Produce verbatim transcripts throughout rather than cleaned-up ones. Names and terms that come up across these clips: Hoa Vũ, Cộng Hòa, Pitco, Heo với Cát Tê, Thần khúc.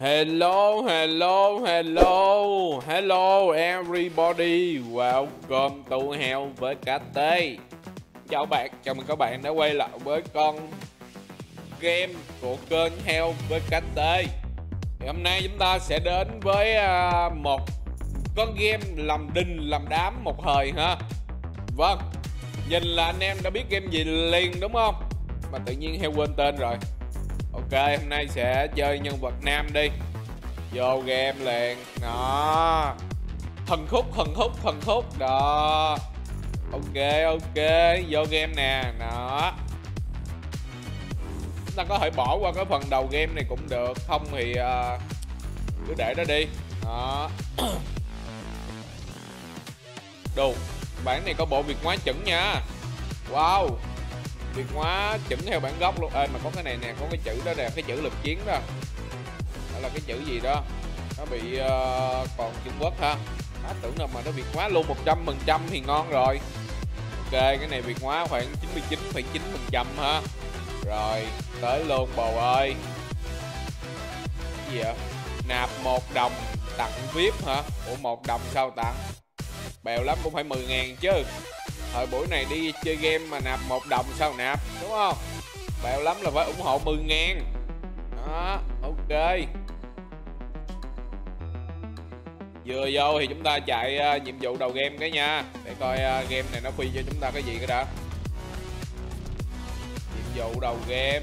Hello, hello, hello, hello everybody, welcome to Heo với Cát Tê. Chào bạn, chào mừng các bạn đã quay lại với con game của kênh Heo với Cát Tê. Thì hôm nay chúng ta sẽ đến với một con game làm đình làm đám một thời ha. Vâng, nhìn là anh em đã biết game gì liền đúng không? Mà tự nhiên Heo quên tên rồi. Ok, hôm nay sẽ chơi nhân vật nam đi. Vô game liền. Đó. Thần khúc, thần khúc, thần khúc. Đó. Ok, ok. Vô game nè. Đó. Chúng ta có thể bỏ qua cái phần đầu game này cũng được. Không thì uh, cứ để nó đi. Đó. Đồ. Bản này có bộ Việt hóa chuẩn nha. Wow. Việt hóa chỉnh theo bản gốc luôn. Ê mà có cái này nè, có cái chữ đó nè, cái chữ lực chiến đó. Đó là cái chữ gì đó. Nó bị uh, còn Trung Quốc ha. Á, tưởng là mà nó Việt hóa luôn một trăm phần trăm thì ngon rồi. Ok, cái này Việt hóa khoảng chín mươi chín phẩy chín phần trăm ha. Rồi, tới luôn bầu ơi. Cái gì vậy? Nạp một đồng tặng víp hả? Ủa một đồng sao tặng? Bèo lắm cũng phải mười ngàn chứ. Thời buổi này đi chơi game mà nạp một đồng sao nạp, đúng không? Bèo lắm là phải ủng hộ mười ngàn. Đó, ok. Vừa vô thì chúng ta chạy uh, nhiệm vụ đầu game cái nha. Để coi uh, game này nó phi cho chúng ta cái gì cái đã. Nhiệm vụ đầu game.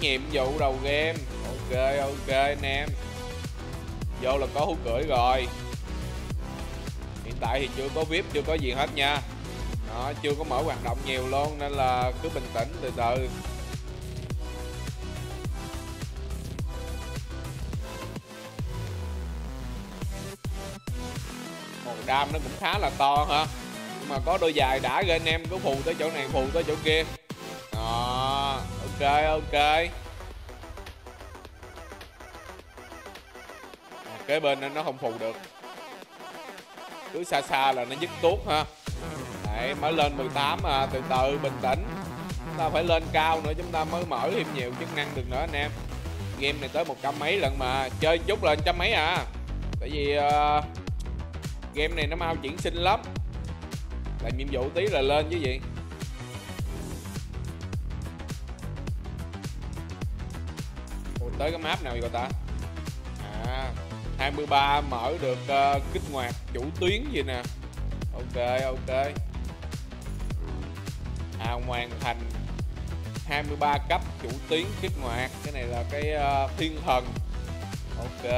Nhiệm vụ đầu game. Ok, ok anh em. Vô là có hú cưỡi rồi. Tại thì chưa có víp, chưa có gì hết nha. Đó, chưa có mở hoạt động nhiều luôn nên là cứ bình tĩnh từ từ. Một đam nó cũng khá là to hả? Nhưng mà có đôi dài đã rồi anh em cứ phù tới chỗ này, phù tới chỗ kia. Đó, ok ok. Kế bên nên nó không phù được. Cứ xa xa là nó dứt tuốt ha. Đấy, mới lên mười tám à, từ từ bình tĩnh. Chúng ta phải lên cao nữa chúng ta mới mở thêm nhiều chức năng được nữa anh em. Game này tới một trăm mấy lần mà chơi chút lên trăm mấy à. Tại vì uh, game này nó mau chuyển sinh lắm. Làm nhiệm vụ tí là lên chứ gì. Ủa, tới cái map nào vậy ta? À hai mươi ba mở được uh, kích hoạt chủ tuyến gì nè. Ok ok. À hoàn thành hai mươi ba cấp chủ tuyến kích hoạt. Cái này là cái uh, thiên thần. Ok.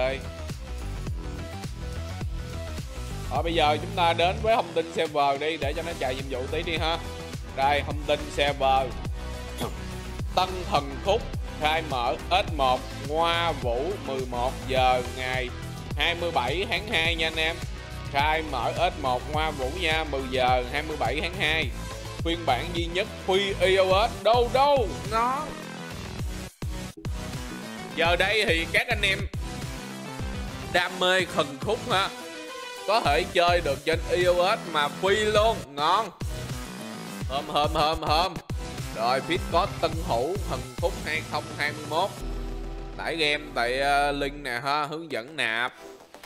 Rồi bây giờ chúng ta đến với thông tin server đi. Để cho nó chạy nhiệm vụ tí đi ha. Đây thông tin server. Tân thần khúc khai mở ét một Hoa Vũ mười một giờ ngày hai mươi bảy tháng hai nha anh em. Khai mở ét một Hoa Vũ nha, mười giờ hai mươi bảy tháng hai. Phiên bản duy nhất phi e o ét đâu đâu nó. Giờ đây thì các anh em đam mê thần khúc ha, có thể chơi được trên e o ét mà phi luôn, ngon. Hôm hôm hôm hôm. Rồi Pitco tân hữu thần khúc hai không hai mốt. Tải game tại uh, link nè ha, hướng dẫn nạp.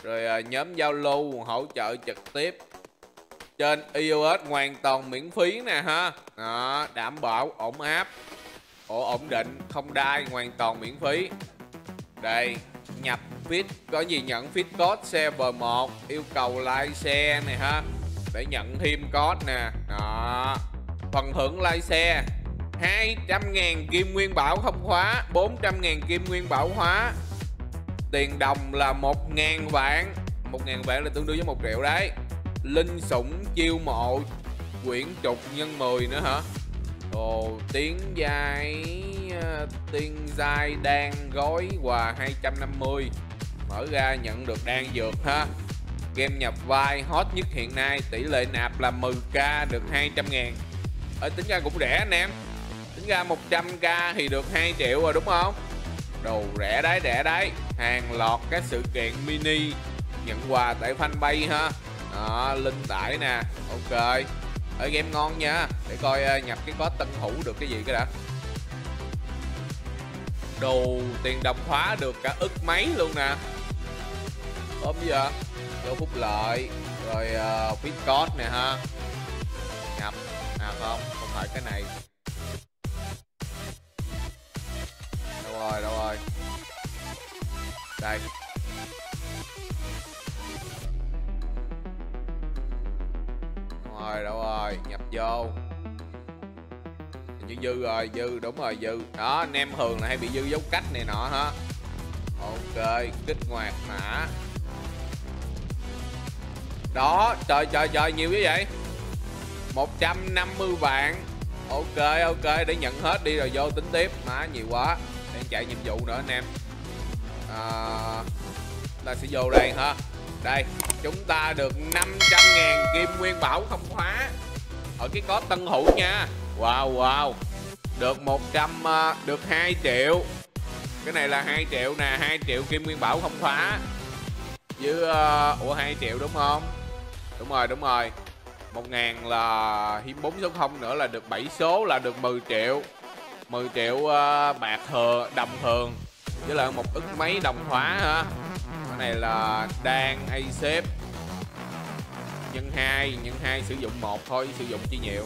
Rồi uh, nhóm giao lưu hỗ trợ trực tiếp trên e o ét hoàn toàn miễn phí nè ha. Đó, đảm bảo ổn áp, ổ ổn định, không đai, hoàn toàn miễn phí. Đây, nhập fit có gì nhận fit code server một, yêu cầu like share này ha để nhận thêm code nè. Đó. Phần thưởng like share hai trăm ngàn kim nguyên bảo không khóa, bốn trăm ngàn kim nguyên bảo hóa. Tiền đồng là một ngàn vạn. Một ngàn vạn là tương đương với một triệu đấy. Linh sủng chiêu mộ quyển trục nhân mười nữa hả? Ồ, tiếng giai Tiên giai đan gói quà hai trăm năm mươi. Mở ra nhận được đan dược ha. Game nhập vai hot nhất hiện nay. Tỷ lệ nạp là mười k được hai trăm ngàn. Ở tính ra cũng rẻ anh em. Tính ra một trăm k thì được hai triệu rồi đúng không? Đồ rẻ đấy, rẻ đấy. Hàng loạt các sự kiện mini nhận quà tại fanpage ha. Đó, link tải nè. Ok. Ở game ngon nha. Để coi nhập cái code tân hữu được cái gì cái đã. Đồ tiền đồng hóa được cả ức mấy luôn nè. Ôm gì vậy? Vô phúc lợi. Rồi uh, Pitco nè ha. Nhập. À không, không phải cái này. Đâu rồi, đâu rồi. Đây. Đâu rồi, đâu rồi. Nhập vô. Dư dư rồi, dư, đúng rồi, dư. Đó, anh em thường là hay bị dư dấu cách này nọ hả. Ok, kích hoạt mã. Đó, trời trời trời, nhiều như vậy. Một trăm năm mươi vạn. Ok, ok, để nhận hết đi rồi vô tính tiếp. Má, nhiều quá. Đang chạy nhiệm vụ nữa anh em. à, Ta sẽ vô đây hả. Đây, chúng ta được năm trăm ngàn kim nguyên bảo không khóa ở cái có tân hữu nha. Wow, wow. Được một trăm, được hai triệu. Cái này là hai triệu nè, hai triệu kim nguyên bảo không khóa. Với uh, ủa hai triệu đúng không? Đúng rồi, đúng rồi. một ngàn là hiếm bốn số không nữa là được bảy số là được mười triệu. mười triệu uh, bạc thừa, đồng thường. Với lại một ức mấy đồng hóa hả? Cái này là đang a xếp. Nhân hai, nhân hai sử dụng một thôi, sử dụng chi nhiều.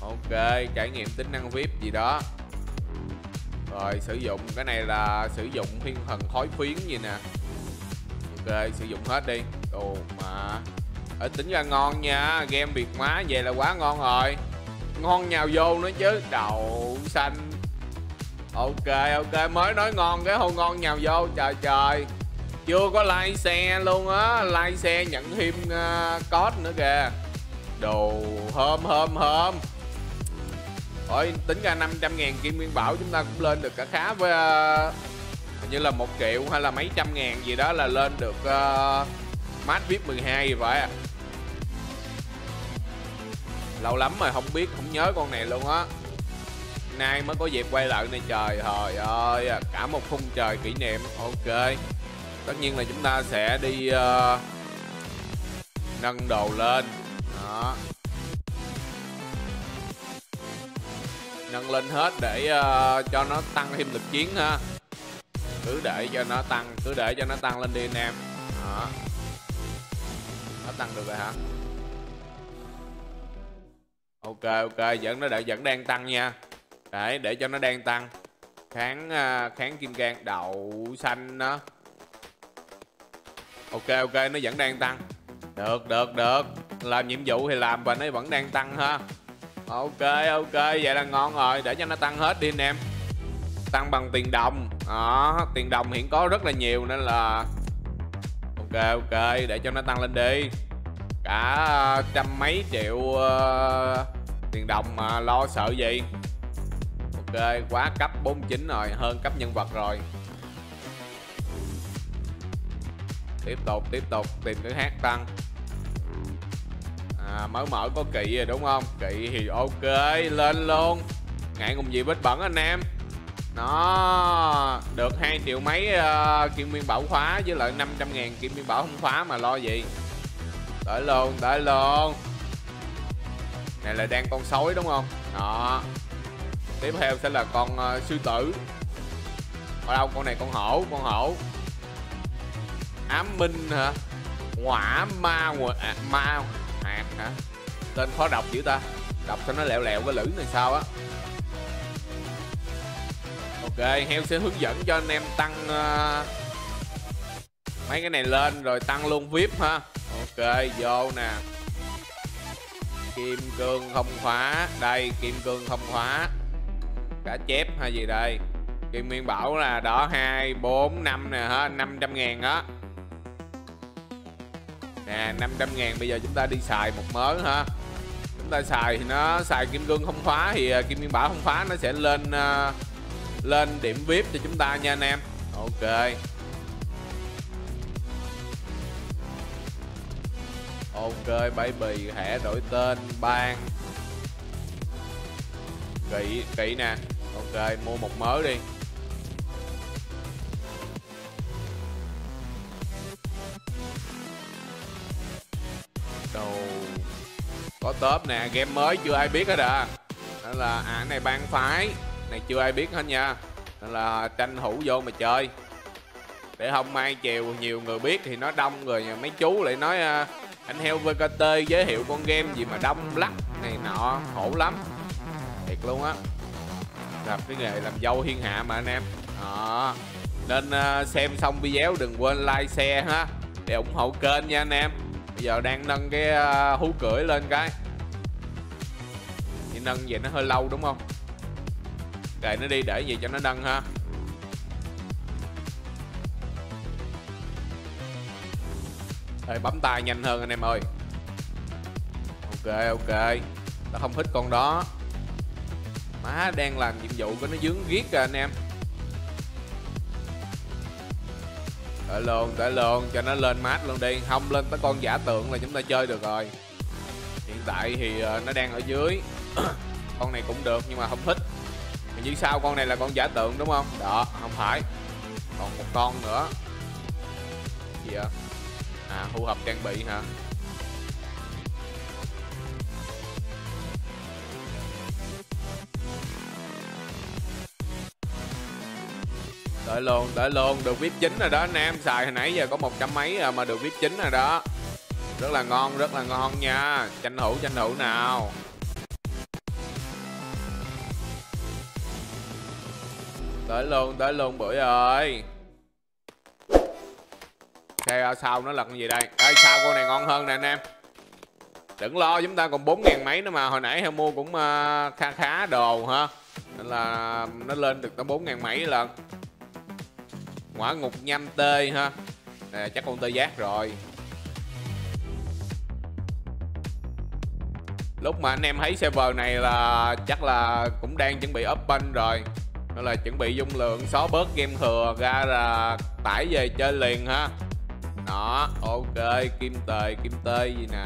Ok, trải nghiệm tính năng vi ai pi gì đó. Rồi sử dụng, cái này là sử dụng thiên thần khói phiến gì nè. Ok, sử dụng hết đi. Ồ mà ở tính ra ngon nha, game Việt má về là quá ngon rồi. Ngon nhào vô nữa chứ, đậu xanh. Ok, ok, mới nói ngon cái không ngon nhào vô, trời trời. Chưa có like xe luôn á, like xe nhận thêm uh, code nữa kìa. Đồ hôm hôm hôm. Ôi, tính ra năm trăm ngàn kim nguyên bảo chúng ta cũng lên được cả khá với uh, hình như là một triệu hay là mấy trăm ngàn gì đó là lên được uh, match vi ai pi mười hai gì vậy. Lâu lắm rồi không biết, không nhớ con này luôn á. Nay mới có dịp quay lại này trời, trời ơi, cả một khung trời kỷ niệm. Ok, tất nhiên là chúng ta sẽ đi uh, nâng đồ lên. Đó, nâng lên hết để uh, cho nó tăng thêm lực chiến ha. Cứ để cho nó tăng, cứ để cho nó tăng lên đi anh em. Đó, nó tăng được rồi hả? Ok, ok, vẫn nó đã, vẫn đang tăng nha. Để để cho nó đang tăng. Kháng uh, kháng kim cang, đậu xanh đó. Ok, ok, nó vẫn đang tăng. Được, được, được. Làm nhiệm vụ thì làm và nó vẫn đang tăng ha. Ok, ok, vậy là ngon rồi. Để cho nó tăng hết đi anh em. Tăng bằng tiền đồng. Đó, tiền đồng hiện có rất là nhiều nên là ok, ok, để cho nó tăng lên đi. Cả trăm mấy triệu uh, tiền đồng mà lo sợ gì. Ok, quá cấp bốn mươi chín rồi, hơn cấp nhân vật rồi. Tiếp tục, tiếp tục, tìm cái hát tăng. À, mới mở có kỵ rồi đúng không? Kỵ thì ok, lên luôn. Ngại ngùng gì vết bẩn anh em. Nó được hai triệu mấy uh, kim nguyên bảo khóa với lại năm trăm ngàn kim nguyên bảo không khóa mà lo gì. Tới luôn, tới luôn. Này là đang con sói đúng không? Đó. Tiếp theo sẽ là con uh, sư tử. Ở đâu, con này con hổ, con hổ. Ám minh hả? Hỏa ma, à, ma hạt hả? Tên khó đọc dữ ta. Đọc cho nó lẹo lẹo cái lưỡi này sao á. Ok, heo sẽ hướng dẫn cho anh em tăng uh, mấy cái này lên rồi tăng luôn vi ai pi ha. Ok, vô nè. Kim cương không khóa. Đây, kim cương không khóa. Cả chép hay gì đây. Kim nguyên bảo là đỏ hai, bốn, năm nè ha, năm trăm ngàn á. Nè, năm trăm ngàn bây giờ chúng ta đi xài một mớ ha. Chúng ta xài thì nó xài kim cương không khóa thì uh, kim nguyên bảo không khóa nó sẽ lên uh, lên điểm vi ai pi cho chúng ta nha anh em. Ok. Ok, baby, hãy đổi tên bang. Kỵ, kỵ nè. Ok, mua một mớ đi. Đồ. Có tớp nè, game mới chưa ai biết hết à. Đó là, à, cái này bang phái này chưa ai biết hết nha. Nên là tranh thủ vô mà chơi, để không mai chiều nhiều người biết thì nó đông rồi mấy chú lại nói uh, anh Heo vê ca tê giới thiệu con game gì mà đông lắc này nọ, khổ lắm thiệt luôn á. Gặp cái nghề làm dâu thiên hạ mà anh em à. Nên uh, xem xong video đừng quên like share ha, để ủng hộ kênh nha anh em. Bây giờ đang nâng cái uh, hú cưỡi lên cái thì nâng vậy nó hơi lâu đúng không? Để nó đi, để gì cho nó nâng ha. Thôi bấm tay nhanh hơn anh em ơi. Ok ok, tao không thích con đó. Má đang làm nhiệm vụ của nó dướng riết kìa anh em. Để luôn, để luôn cho nó lên mát luôn đi. Không lên tới con giả tượng là chúng ta chơi được rồi. Hiện tại thì nó đang ở dưới. Con này cũng được nhưng mà không thích. Hình như sao con này là con giả tượng đúng không? Đó, không phải. Còn một con nữa. Gì vậy? À, thu hợp trang bị hả? Đợi luôn, đợi luôn, được vê i pê chín rồi đó anh em. Xài hồi nãy giờ có một trăm mấy rồi mà được vê i pê chín rồi đó. Rất là ngon, rất là ngon nha. Tranh thủ, tranh thủ nào. Tới luôn, tới luôn bữa ơi. Xe sau nó lật cái gì đây? Ê, sao con này ngon hơn nè anh em. Đừng lo, chúng ta còn bốn ngàn mấy nữa mà. Hồi nãy Heo mua cũng uh, khá khá đồ ha. Nên là nó lên được tới bốn ngàn mấy lần. Ngõa ngục nham tê ha. Nè, chắc con tê giác rồi. Lúc mà anh em thấy server này là chắc là cũng đang chuẩn bị open rồi. Đó là chuẩn bị dung lượng, xóa bớt game thừa ra là tải về chơi liền ha. Đó, ok, kim tề, kim tê gì nè.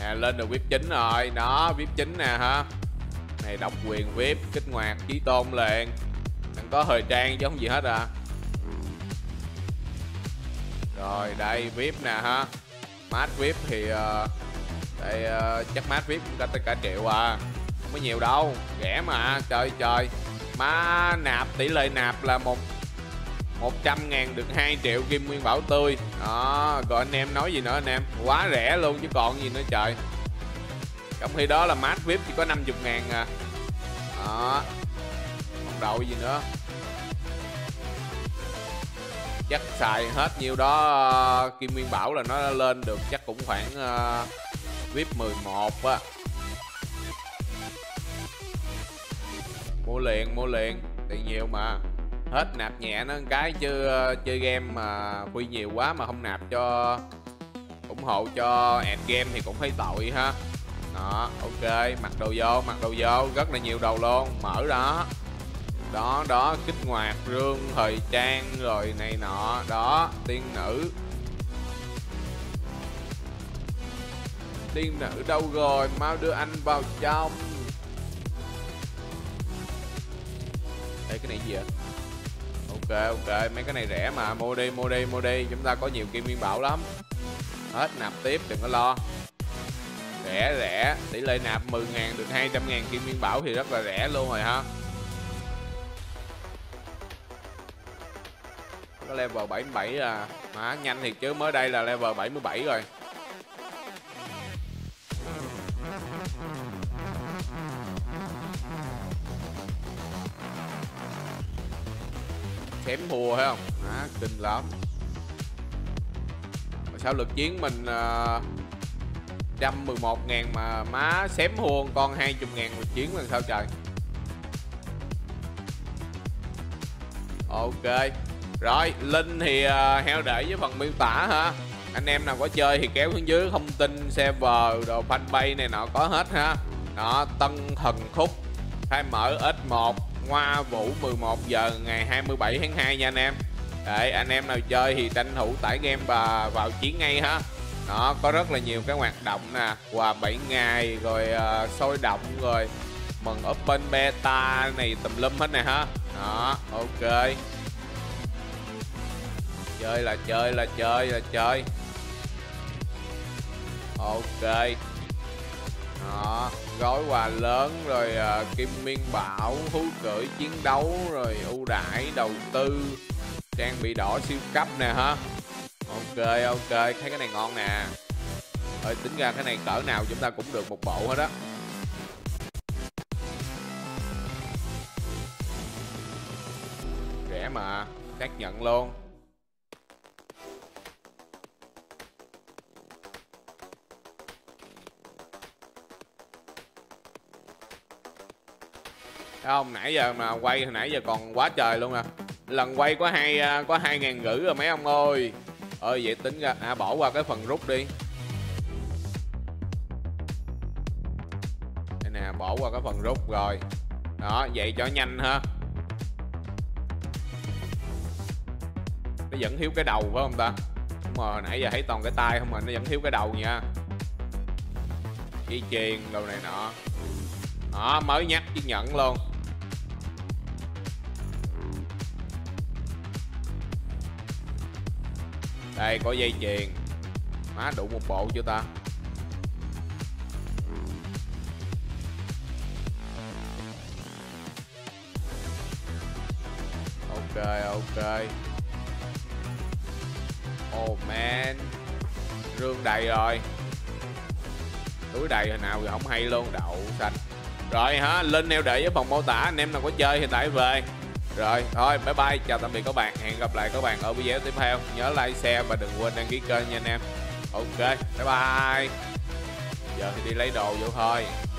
Nè, lên được vê i pê chín rồi, đó, vê i pê chín nè ha. Này độc quyền vê i pê, kích hoạt, trí tôn liền. Đừng có thời trang chứ không gì hết à. Rồi, đây, vê i pê nè ha. Mát vê i pê thì uh, đây, uh, chắc mát vê i pê cũng tới cả triệu à, không có nhiều đâu, rẻ mà. Trời trời, má nạp tỷ lệ nạp là một một trăm ngàn được hai triệu kim nguyên bảo tươi đó. Rồi anh em nói gì nữa anh em, quá rẻ luôn chứ còn gì nữa trời. Trong khi đó là mát vê i pê chỉ có năm mươi ngàn à, đó còn đậu gì nữa. Chắc xài hết nhiêu đó kim nguyên bảo là nó lên được chắc cũng khoảng uh, vê i pê mười một á. Mua liền, mua liền, tiền nhiều mà. Hết nạp nhẹ nó cái chứ uh, chơi game mà quy nhiều quá mà không nạp cho ủng hộ cho ad game thì cũng thấy tội ha. Đó, ok, mặc đồ vô, mặc đồ vô, rất là nhiều đồ luôn, mở đó. Đó, đó, kích hoạt, rương, thời trang, rồi này nọ, đó, tiên nữ. Tiên nữ đâu rồi, mau đưa anh vào trong. Ê, cái này gì vậy? Ok, ok, mấy cái này rẻ mà, mua đi, mua đi, mua đi, chúng ta có nhiều kim nguyên bảo lắm. Hết, nạp tiếp, đừng có lo. Rẻ, rẻ, tỷ lệ nạp mười ngàn được hai trăm ngàn kim nguyên bảo thì rất là rẻ luôn rồi ha. Có level bảy mươi bảy à, mà nhanh thì chứ mới đây là level bảy mươi bảy rồi. Chém hùa phải không? Má kinh lắm. Mà sao lực chiến mình uh, một trăm mười một ngàn mà má xém hùa con hai mươi ngàn lực chiến là sao trời. Ok. Rồi, link thì uh, Heo để với phần miêu tả ha. Anh em nào có chơi thì kéo xuống dưới, thông tin server, đồ fanpage này nọ có hết ha. Đó, Tân Thần Khúc khai mở ét một Hoa Vũ mười một giờ ngày hai mươi bảy tháng hai nha anh em. Để anh em nào chơi thì tranh thủ tải game và vào chiến ngay ha. Đó, có rất là nhiều cái hoạt động nè, quà bảy ngày rồi uh, sôi động rồi mừng open beta này tùm lum hết nè ha. Đó, ok. Chơi là chơi là chơi là chơi. Ok, Đó, gói quà lớn rồi, uh, kim nguyên bảo, thú cưỡi chiến đấu, rồi ưu đãi đầu tư, trang bị đỏ siêu cấp nè hả. Ok ok, thấy cái này ngon nè. Ơi, tính ra cái này cỡ nào chúng ta cũng được một bộ hết đó. Rẻ mà, xác nhận luôn. Không, nãy giờ mà quay, hồi nãy giờ còn quá trời luôn à. Lần quay có hai có hai ngàn rưỡi rồi mấy ông ơi. Ơi vậy tính ra à, bỏ qua cái phần rút đi. Đây nè, bỏ qua cái phần rút rồi. Đó, vậy cho nhanh ha. Nó vẫn thiếu cái đầu phải không ta? Đúng rồi, nãy giờ thấy toàn cái tay không mà nó vẫn thiếu cái đầu nha. Dây chuyền đồ này nọ. Đó, mới nhắc chiếc nhẫn luôn. Đây có dây chuyền. Má đủ một bộ chưa ta? Ok ok. Oh man, rương đầy rồi. Túi đầy hồi nào thì không hay luôn. Đậu xanh. Rồi hả, link neo để với phòng mô tả. Anh em nào có chơi thì tải về. Rồi, thôi bye bye, chào tạm biệt các bạn. Hẹn gặp lại các bạn ở video tiếp theo. Nhớ like, share và đừng quên đăng ký kênh nha anh em. Ok, bye bye. Giờ thì đi lấy đồ vô thôi.